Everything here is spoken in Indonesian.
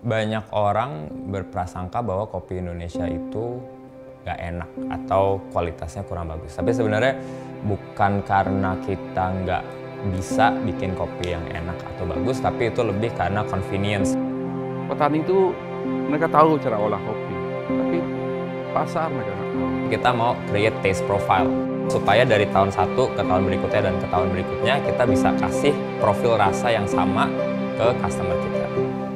Banyak orang berprasangka bahwa kopi Indonesia itu nggak enak atau kualitasnya kurang bagus. Tapi sebenarnya bukan karena kita nggak bisa bikin kopi yang enak atau bagus, tapi itu lebih karena convenience. Petani itu mereka tahu cara olah kopi, tapi pasar mereka nggak tahu. Kita mau create taste profile supaya dari tahun satu ke tahun berikutnya dan ke tahun berikutnya kita bisa kasih profil rasa yang sama ke customer kita.